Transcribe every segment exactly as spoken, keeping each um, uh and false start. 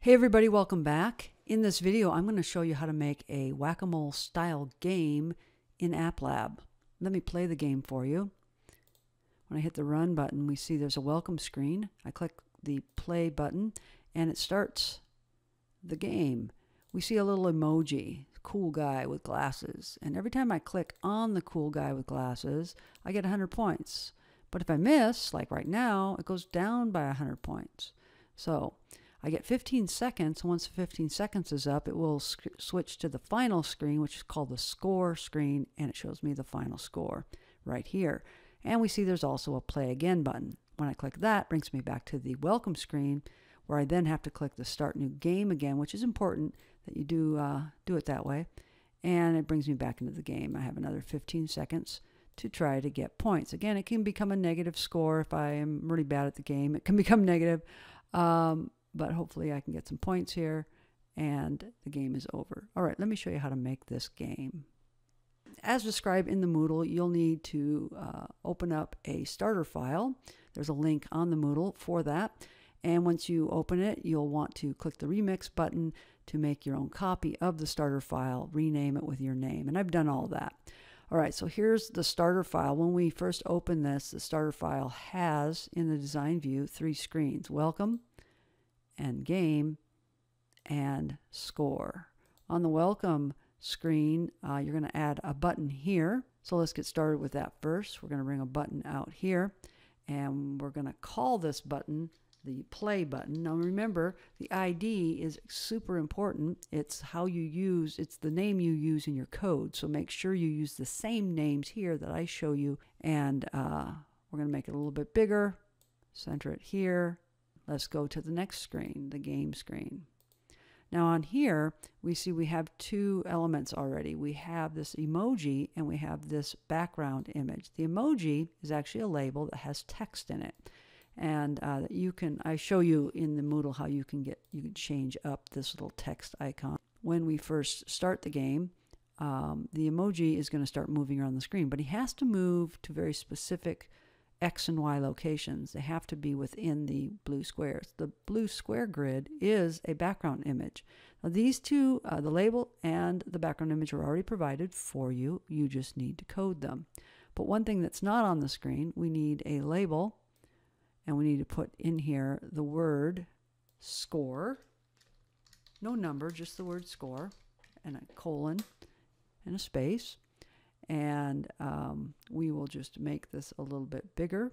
Hey everybody, welcome back. In this video, I'm going to show you how to make a Whack-A-Mole style game in App Lab. Let me play the game for you. When I hit the run button, we see there's a welcome screen. I click the play button and it starts the game. We see a little emoji, cool guy with glasses. And every time I click on the cool guy with glasses, I get one hundred points. But if I miss, like right now, it goes down by one hundred points. So I get fifteen seconds. Once the fifteen seconds is up, it will switch to the final screen, which is called the score screen, and it shows me the final score right here. And we see there's also a play again button. When I click that, it brings me back to the welcome screen, where I then have to click the start new game again, which is important that you do uh, do it that way. And it brings me back into the game. I have another fifteen seconds to try to get points. Again, it can become a negative score if I am really bad at the game. It can become negative. Um, But hopefully I can get some points here and the game is over. All right, let me show you how to make this game. As described in the Moodle, you'll need to uh, open up a starter file. There's a link on the Moodle for that. And once you open it, you'll want to click the remix button to make your own copy of the starter file, rename it with your name. And I've done all that. All right, so here's the starter file. When we first open this, the starter file has, in the design view, three screens: welcome, and game, and score. On the welcome screen, uh, you're going to add a button here. So let's get started with that first. We're going to bring a button out here, and we're going to call this button the play button. Now remember, the I D is super important. It's how you use, it's the name you use in your code. So make sure you use the same names here that I show you. And uh, we're going to make it a little bit bigger, center it here. Let's go to the next screen, the game screen. Now on here, we see we have two elements already. We have this emoji and we have this background image. The emoji is actually a label that has text in it. And uh, you can, I show you in the Moodle how you can get, you can change up this little text icon. When we first start the game, um, the emoji is going to start moving around the screen, but he has to move to very specific X and Y locations. They have to be within the blue squares. The blue square grid is a background image. Now these two, uh, the label and the background image, are already provided for you. You just need to code them. But one thing that's not on the screen, we need a label and we need to put in here the word score. No number, just the word score, and a colon and a space. And um, we will just make this a little bit bigger,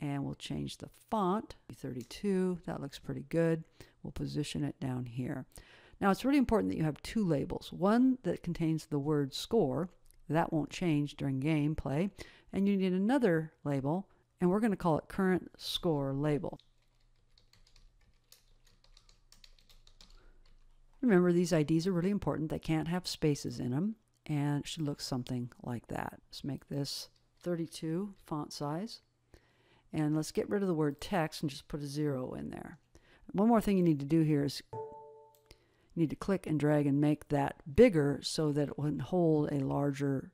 and we'll change the font to thirty-two. That looks pretty good. We'll position it down here. Now it's really important that you have two labels, one that contains the word score. That won't change during gameplay. And you need another label, and we're going to call it current score label. Remember, these I Ds are really important. They can't have spaces in them. And it should look something like that. Let's make this thirty-two font size. And let's get rid of the word text and just put a zero in there. One more thing you need to do here is you need to click and drag and make that bigger so that it would hold a larger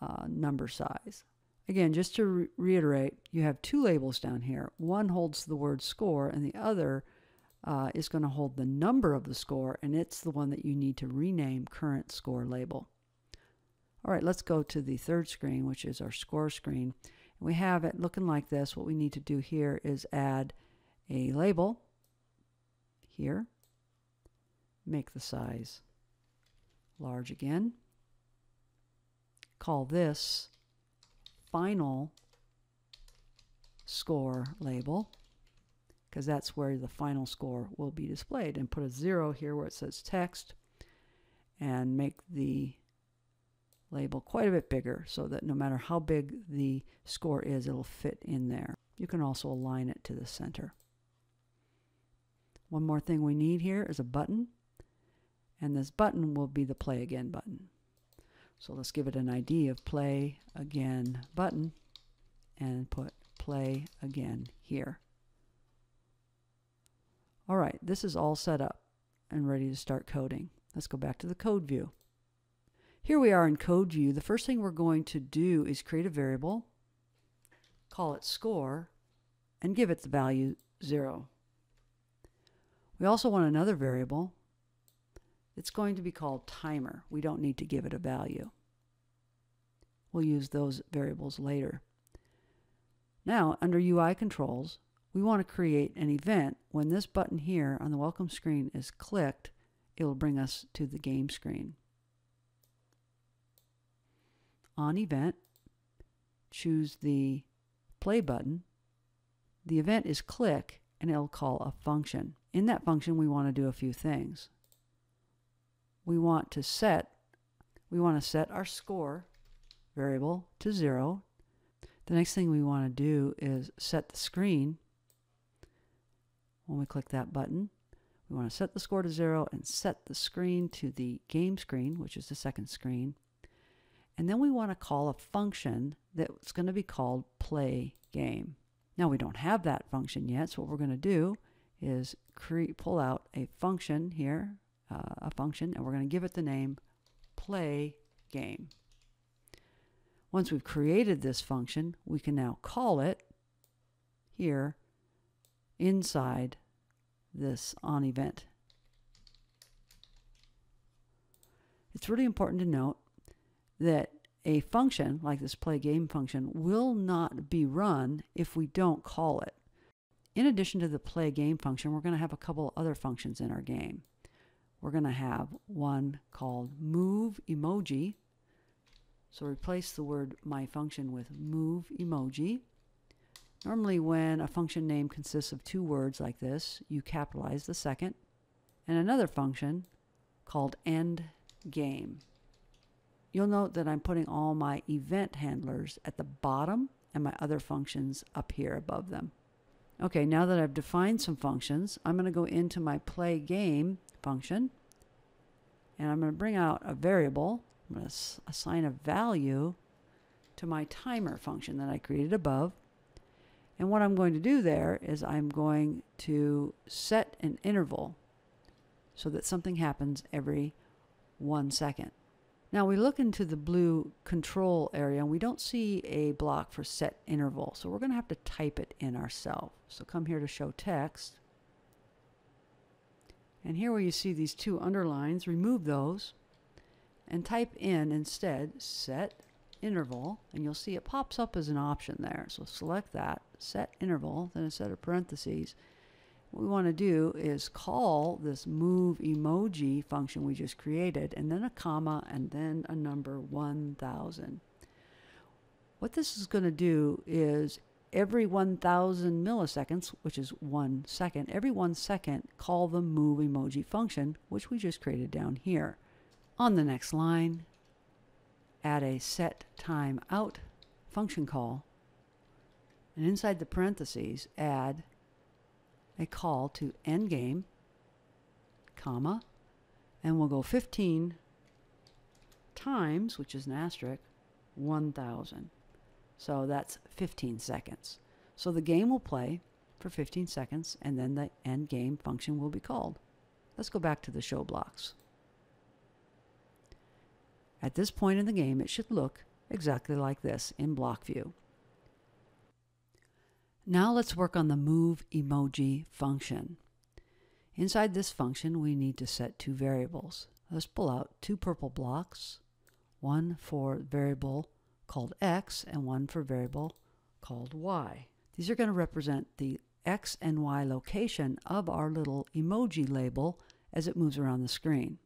uh, number size. Again, just to re reiterate, you have two labels down here. One holds the word score and the other uh, is going to hold the number of the score, and it's the one that you need to rename current score label. All right, let's go to the third screen, which is our score screen. We have it looking like this. What we need to do here is add a label here, make the size large again, call this final score label, because that's where the final score will be displayed, and put a zero here where it says text, and make the label quite a bit bigger so that no matter how big the score is, it'll fit in there. You can also align it to the center. One more thing we need here is a button, and this button will be the play again button. So let's give it an I D of play again button and put play again here. All right, this is all set up and ready to start coding. Let's go back to the code view. Here we are in code view. The first thing we're going to do is create a variable, call it score, and give it the value zero. We also want another variable. It's going to be called timer. We don't need to give it a value. We'll use those variables later. Now, under U I controls, we want to create an event. When this button here on the welcome screen is clicked, it will bring us to the game screen. On event, choose the play button. The event is click, and it'll call a function. In that function, we want to do a few things. We want to set, we want to set our score variable to zero. The next thing we want to do is set the screen. When we click that button, we want to set the score to zero and set the screen to the game screen, which is the second screen. And then we want to call a function that's going to be called play game. Now we don't have that function yet, so what we're going to do is create, pull out a function here, uh, a function, and we're going to give it the name play game. Once we've created this function, we can now call it here inside this on event. It's really important to note that a function like this play game function will not be run if we don't call it. In addition to the play game function, we're going to have a couple other functions in our game. We're going to have one called move emoji. So replace the word my function with move emoji. Normally when a function name consists of two words like this, you capitalize the second. And another function called end game. You'll note that I'm putting all my event handlers at the bottom and my other functions up here above them. Okay, now that I've defined some functions, I'm going to go into my play game function, and I'm going to bring out a variable. I'm going to assign a value to my timer function that I created above. And what I'm going to do there is I'm going to set an interval so that something happens every one second. Now we look into the blue control area and we don't see a block for set interval, so we're going to have to type it in ourselves. So come here to show text, and here where you see these two underlines, remove those and type in instead set interval, and you'll see it pops up as an option there. So select that, set interval, then a set of parentheses. What we want to do is call this move emoji function we just created, and then a comma, and then a number one thousand. What this is going to do is every one thousand milliseconds, which is one second, every one second call the move emoji function, which we just created down here. On the next line, add a set time out function call, and inside the parentheses add a call to endgame, comma, and we'll go fifteen times, which is an asterisk, one thousand. So that's fifteen seconds. So the game will play for fifteen seconds, and then the endgame function will be called. Let's go back to the show blocks. At this point in the game, it should look exactly like this in block view. Now let's work on the move emoji function. Inside this function, we need to set two variables. Let's pull out two purple blocks, one for variable called x and one for variable called y. These are going to represent the x and y location of our little emoji label as it moves around the screen.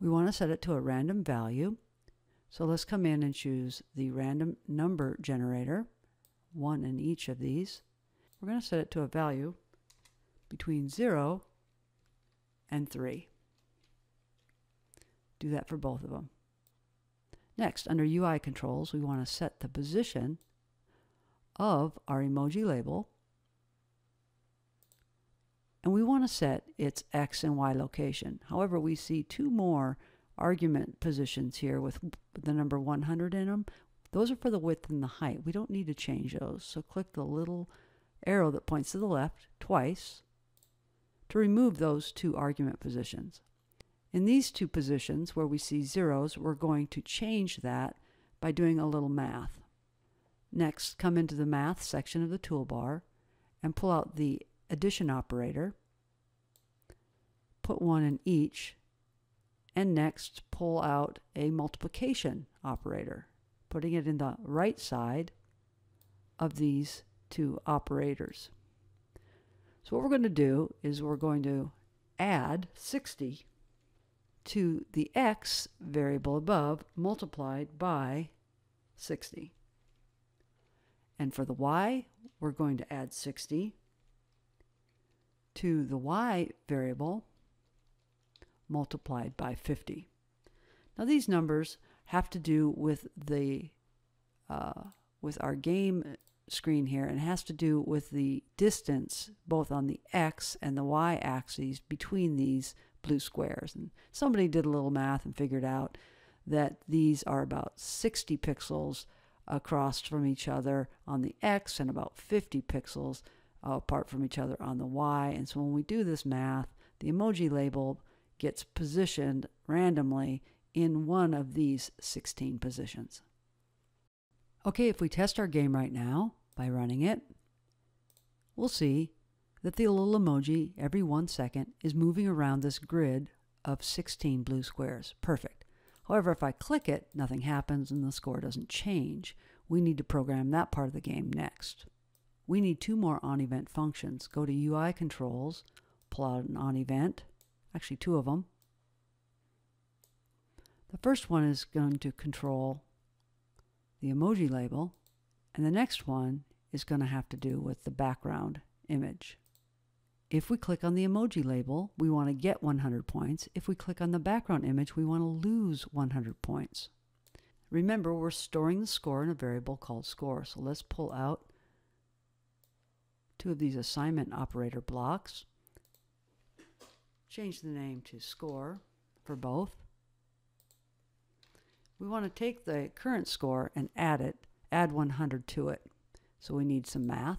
We want to set it to a random value. So let's come in and choose the random number generator, one in each of these. We're going to set it to a value between zero and three. Do that for both of them. Next, under U I controls, we want to set the position of our emoji label, and we want to set its X and Y location. However, we see two more argument positions here with the number one hundred in them. Those are for the width and the height. We don't need to change those, so click the little arrow that points to the left twice to remove those two argument positions. In these two positions where we see zeros, we're going to change that by doing a little math. Next, come into the math section of the toolbar and pull out the addition operator. put one in each, and next pull out a multiplication operator, putting it in the right side of these two operators. So what we're going to do is we're going to add sixty to the x variable above multiplied by sixty. And for the y, we're going to add sixty to the y variable multiplied by fifty. Now these numbers have to do with the uh, with our game screen here, and has to do with the distance both on the x and the y axes between these blue squares. And somebody did a little math and figured out that these are about sixty pixels across from each other on the x and about fifty pixels uh, apart from each other on the y. And so when we do this math, the emoji label gets positioned randomly in one of these sixteen positions. Okay, if we test our game right now by running it, we'll see that the little emoji every one second is moving around this grid of sixteen blue squares. Perfect. However, if I click it, nothing happens and the score doesn't change. We need to program that part of the game next. We need two more on-event functions. Go to U I controls, pull out an on-event, actually two of them. The first one is going to control the emoji label, and the next one is going to have to do with the background image. If we click on the emoji label, we want to get one hundred points. If we click on the background image, we want to lose one hundred points. Remember, we're storing the score in a variable called score. So let's pull out two of these assignment operator blocks, change the name to score for both. We want to take the current score and add it, add one hundred to it. So we need some math.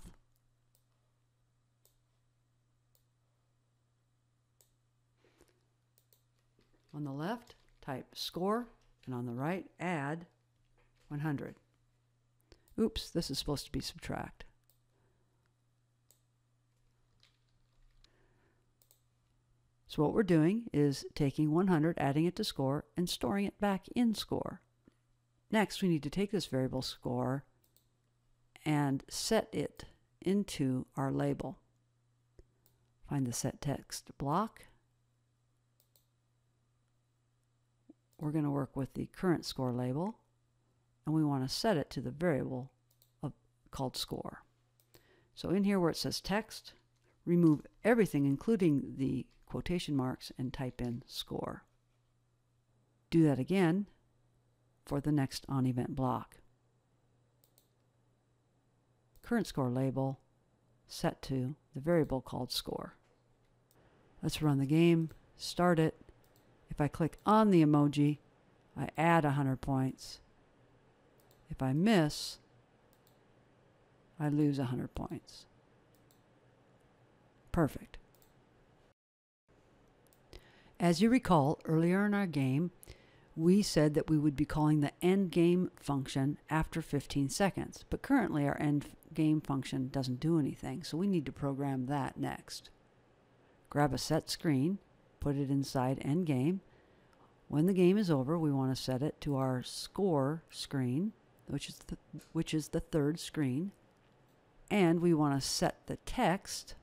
On the left, type score, and on the right, add one hundred. Oops, this is supposed to be subtract. So what we're doing is taking one hundred, adding it to score, and storing it back in score. Next, we need to take this variable score and set it into our label. Find the set text block. We're going to work with the current score label, and we want to set it to the variable of, called score. So in here where it says text, remove everything including the quotation marks and type in score. Do that again for the next on event block. Current score label set to the variable called score. Let's run the game, start it. If I click on the emoji, I add one hundred points. If I miss, I lose one hundred points. Perfect. As you recall, earlier in our game, we said that we would be calling the endgame function after fifteen seconds, but currently our endgame function doesn't do anything, so we need to program that next. Grab a set screen, put it inside endgame. When the game is over, we want to set it to our score screen, which is the, which is the third screen, and we want to set the text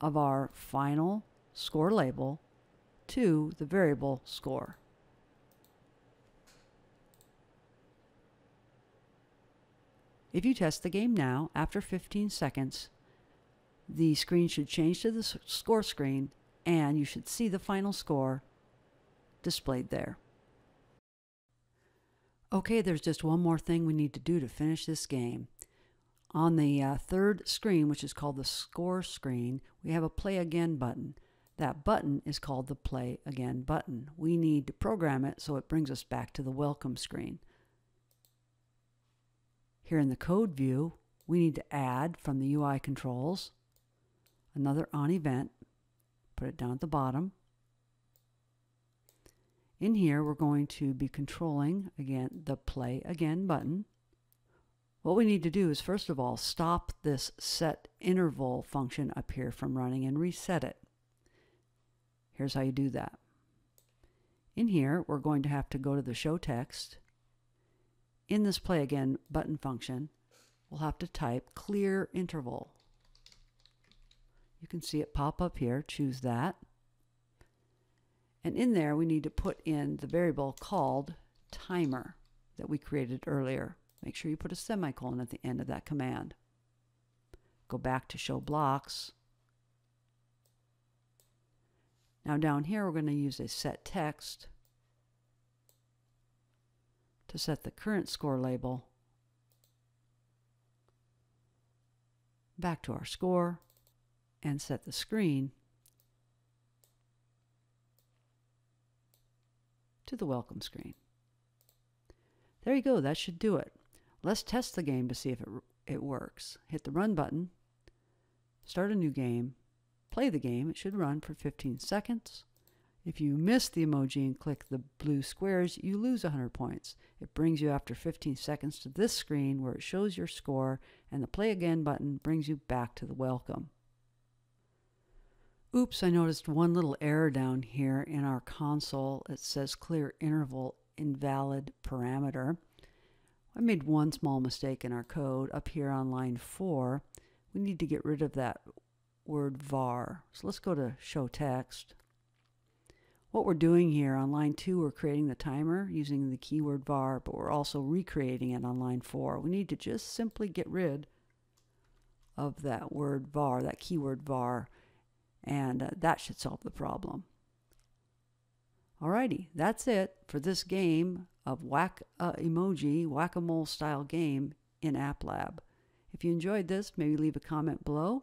of our final score label to the variable score. If you test the game now, after fifteen seconds, the screen should change to the score screen, and you should see the final score displayed there. Okay, there's just one more thing we need to do to finish this game. On the uh, third screen, which is called the score screen, we have a play again button. That button is called the Play Again button. We need to program it so it brings us back to the welcome screen. Here in the code view, we need to add from the U I controls another on event. Put it down at the bottom. In here, we're going to be controlling, again, the Play Again button. What we need to do is, first of all, stop this set interval function up here from running and reset it. Here's how you do that. In here, we're going to have to go to the show text. In this play again button function, we'll have to type clear interval. You can see it pop up here. Choose that. And in there, we need to put in the variable called timer that we created earlier. Make sure you put a semicolon at the end of that command. Go back to show blocks. Now down here, we're going to use a set text to set the current score label back to our score and set the screen to the welcome screen. There you go. That should do it. Let's test the game to see if it, it works. Hit the run button, start a new game, play the game. It should run for fifteen seconds. If you miss the emoji and click the blue squares, you lose one hundred points. It brings you after fifteen seconds to this screen where it shows your score, and the play again button brings you back to the welcome. Oops, I noticed one little error down here in our console. It says clear interval invalid parameter. I made one small mistake in our code up here on line four. We need to get rid of that word var. So let's go to show text. What we're doing here on line two, we're creating the timer using the keyword var, but we're also recreating it on line four. We need to just simply get rid of that word var, that keyword var, and uh, that should solve the problem. Alrighty, that's it for this game of Whack-A-Emoji, Whack-A-Mole style game in App Lab. If you enjoyed this, maybe leave a comment below,